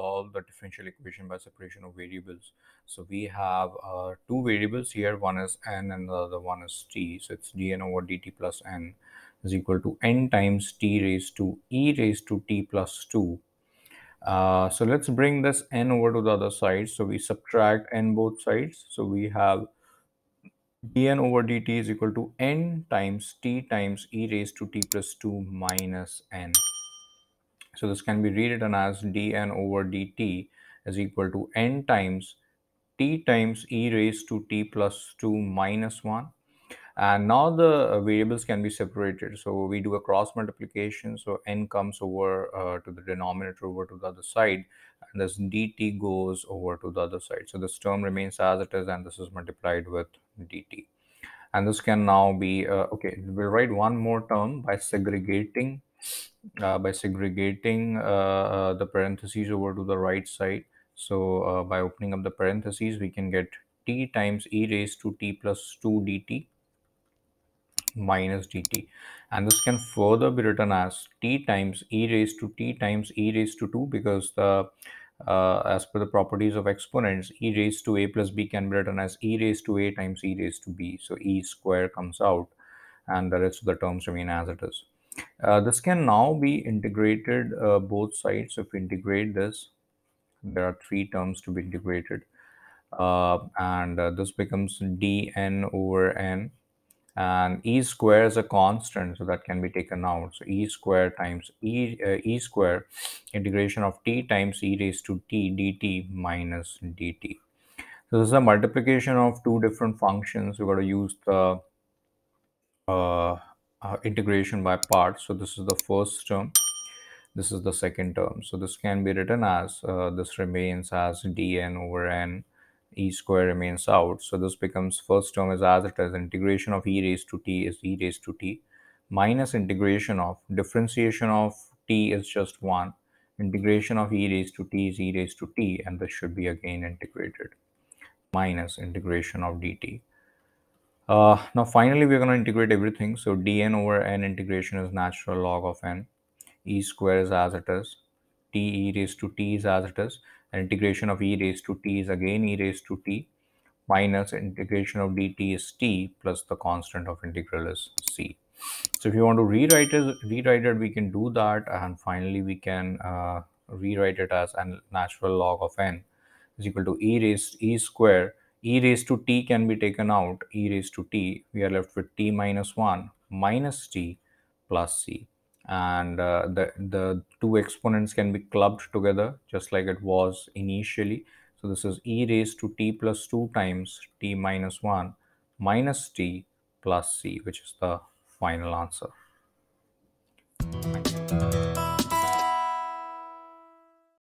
solve the differential equation by separation of variables. So we have two variables here, one is n and the other one is t. So it's dn over dt plus n is equal to n times t raised to e raised to t plus 2. So let's bring this n over to the other side. So we subtract n both sides. So we have dn over dt is equal to n times t times e raised to t plus 2 minus n. So this can be rewritten as dn over dt is equal to n times t times e raised to t plus 2 minus 1. And now the variables can be separated. So we do a cross multiplication. So n comes over to the denominator over to the other side, and this dt goes over to the other side. So this term remains as it is, and this is multiplied with dt. And this can now be, we'll write one more term by segregating the parentheses over to the right side. So by opening up the parentheses, we can get t times e raised to t plus 2 dt minus dt, and this can further be written as t times e raised to t times e raised to 2, because the as per the properties of exponents, e raised to a plus b can be written as e raised to a times e raised to b. So e square comes out and the rest of the terms remain as it is. This can now be integrated both sides. So if we integrate this, there are three terms to be integrated, and this becomes dn over n, and e square is a constant, so that can be taken out. So e square times e square integration of t times e raised to t dt minus dt. So this is a multiplication of two different functions. We've got to use the integration by parts. So this is the first term, this is the second term. So this can be written as this remains as dn over n, e square remains out. So this becomes, first term is as it is, integration of e raised to t is e raised to t, minus integration of, differentiation of t is just 1, integration of e raised to t is e raised to t, and this should be again integrated, minus integration of dt. Now finally we're going to integrate everything. So dn over n integration is natural log of n, e square is as it is, t e raised to t is as it is, integration of e raised to t is again e raised to t, minus integration of dt is t, plus the constant of integral is c. So if you want to rewrite it, we can do that. And finally we can rewrite it as a natural log of n is equal to e square, e raised to t can be taken out, e raised to t, we are left with t minus 1 minus t plus c. And the two exponents can be clubbed together just like it was initially. So this is e raised to t plus 2 times t minus 1 minus t plus c, which is the final answer.